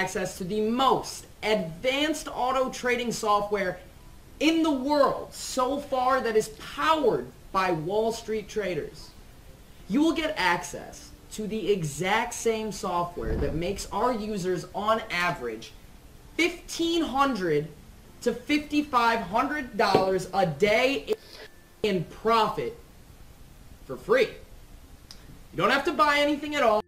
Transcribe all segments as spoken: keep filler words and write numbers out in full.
access to the most advanced auto trading software in the world so far that is powered by Wall Street traders. You will get access to the exact same software that makes our users on average fifteen hundred to fifty-five hundred dollars a day in profit for free. You don't have to buy anything at all.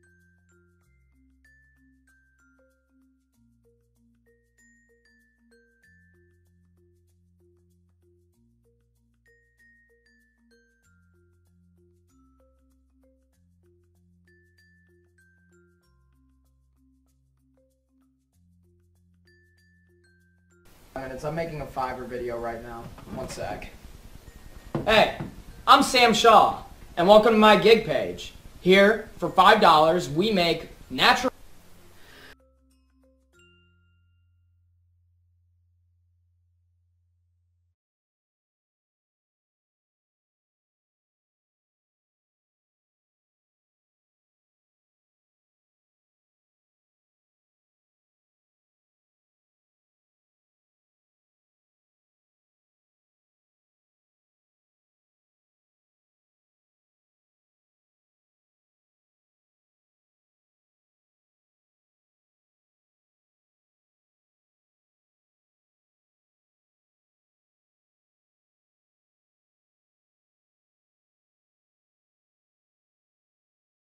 Minutes. I'm making a Fiverr video right now. One sec. Hey, I'm Sam Shaw, and welcome to my gig page. Here, for five dollars, we make natural